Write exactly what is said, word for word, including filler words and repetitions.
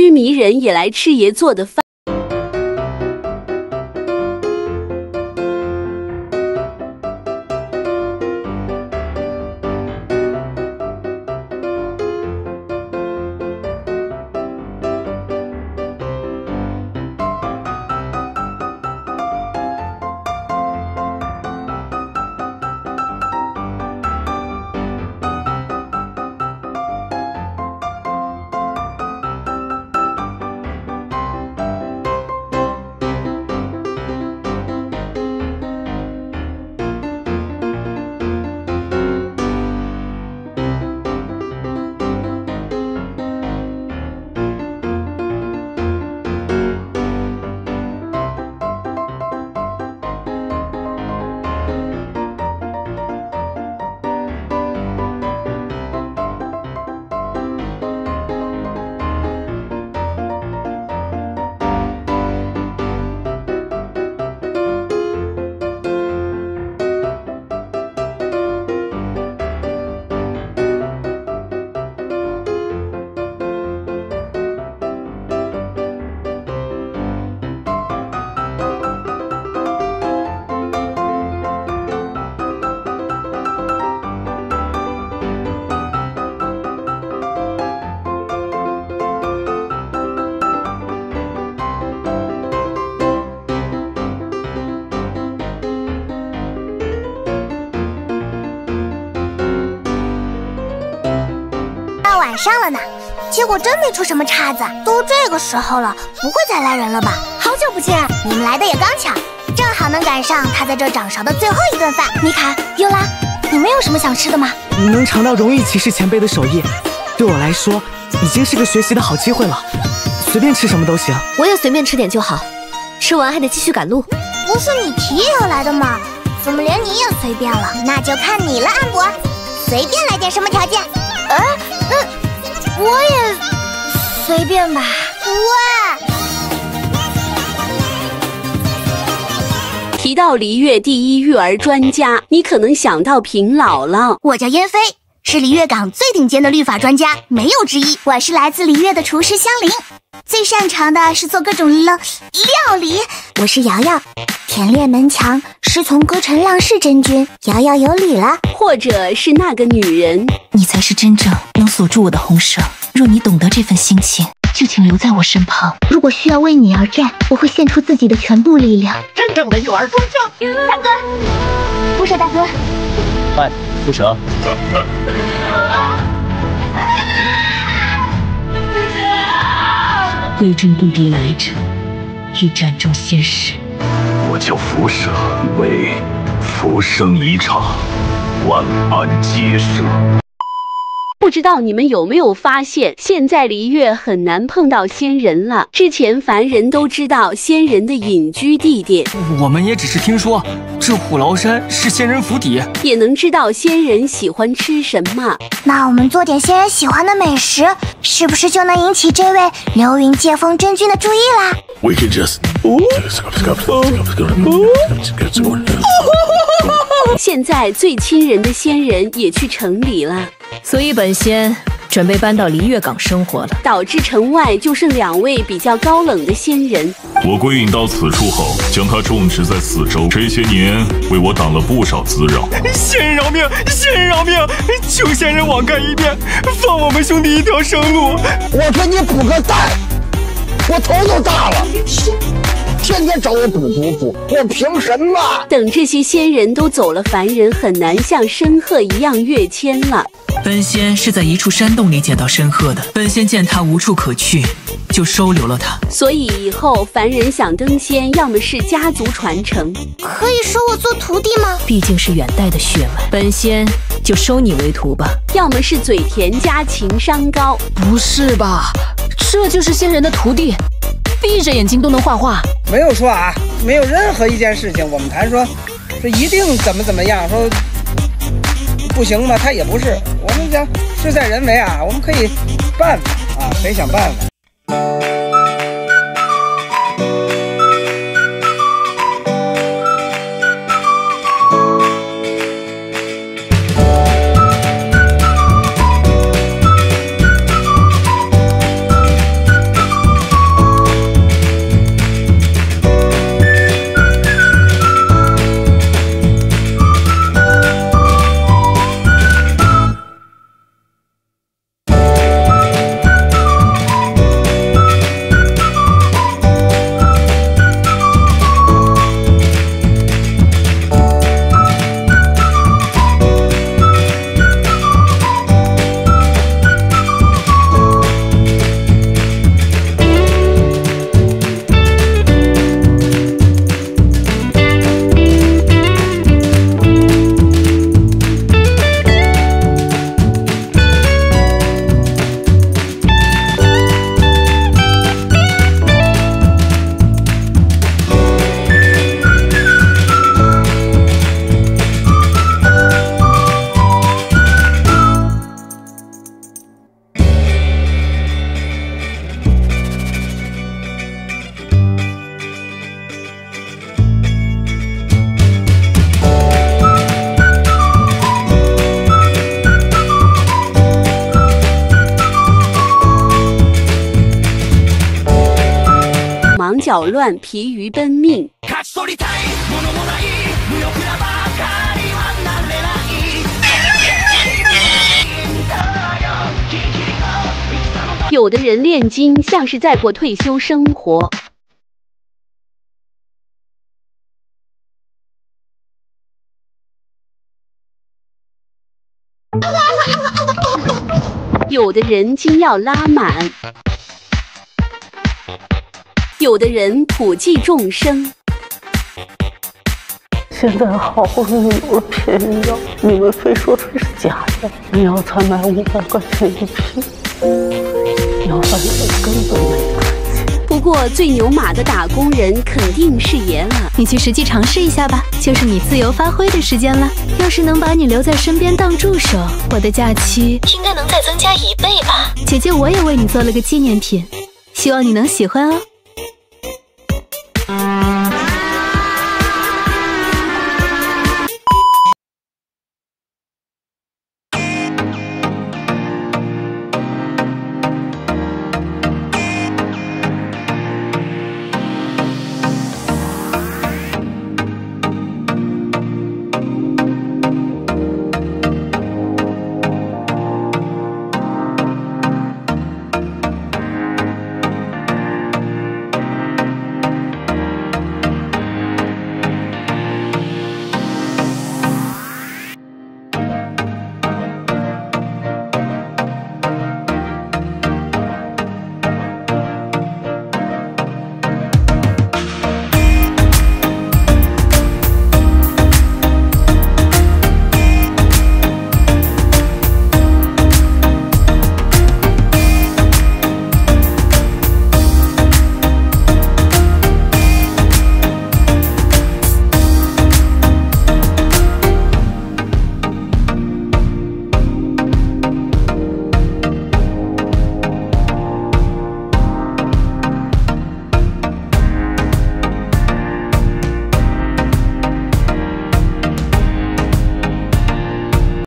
须弥人也来吃爷做的饭。 上了呢，结果真没出什么岔子。都这个时候了，不会再来人了吧？好久不见，你们来的也刚巧，正好能赶上他在这掌勺的最后一顿饭。米卡、优拉，你们有什么想吃的吗？能尝到荣誉骑士前辈的手艺，对我来说已经是个学习的好机会了。随便吃什么都行，我也随便吃点就好。吃完还得继续赶路。不是你提议要来的吗？怎么连你也随便了？那就看你了，安博，随便来点什么条件？啊，嗯。 我也随便吧。哇！提到璃月第一育儿专家，你可能想到平姥姥。我叫燕飞，是璃月港最顶尖的律法专家，没有之一。我是来自璃月的厨师香菱，最擅长的是做各种料料理。我是瑶瑶，田猎门墙师从歌臣浪士真君，瑶瑶有礼了。或者是那个女人，你才是真正能锁住我的红绳。若你懂得这份心情，就请留在我身旁。如果需要为你而战，我会献出自己的全部力量。真正的育儿专家，大哥，不舍大哥，嗨，不舍。归真对敌来者，一战中先逝。 我叫浮生，为浮生一场，万般皆是。不知道你们有没有发现，现在璃月很难碰到仙人了。之前凡人都知道仙人的隐居地点，我们也只是听说，这虎牢山是仙人府邸，也能知道仙人喜欢吃什么。那我们做点仙人喜欢的美食，是不是就能引起这位流云借风真君的注意啦？ We could just. 现在最亲人的仙人也去城里了，所以本仙准备搬到璃月港生活了，导致城外就剩两位比较高冷的仙人。我归隐到此处后，将他种植在四周，这些年为我挡了不少滋扰。仙人饶命！仙人饶命！求仙人网开一面，放我们兄弟一条生路！我给你补个蛋！ 我头都大了，天天找我补补补，我凭什么？等这些仙人都走了，凡人很难像申鹤一样跃迁了。本仙是在一处山洞里捡到申鹤的，本仙见他无处可去，就收留了他。所以以后凡人想登仙，要么是家族传承，可以收我做徒弟吗？毕竟是远代的血脉，本仙就收你为徒吧。要么是嘴甜加情商高，不是吧？ 这就是仙人的徒弟，闭着眼睛都能画画。没有说啊，没有任何一件事情我们谈说，这一定怎么怎么样，说不行吗？他也不是。我们讲事在人为啊，我们可以办法啊，可以想办法。墙角乱，疲于奔命。 有的人练筋像是在过退休生活，有的人筋要拉满，有的人普济众生。现在好牛了，便宜药，你们非说这是假的，你要才买五百块钱一瓶。 要饭的根本没关系。不过最牛马的打工人肯定是爷了，你去实际尝试一下吧，就是你自由发挥的时间了。要是能把你留在身边当助手，我的假期应该能再增加一倍吧。姐姐，我也为你做了个纪念品，希望你能喜欢哦。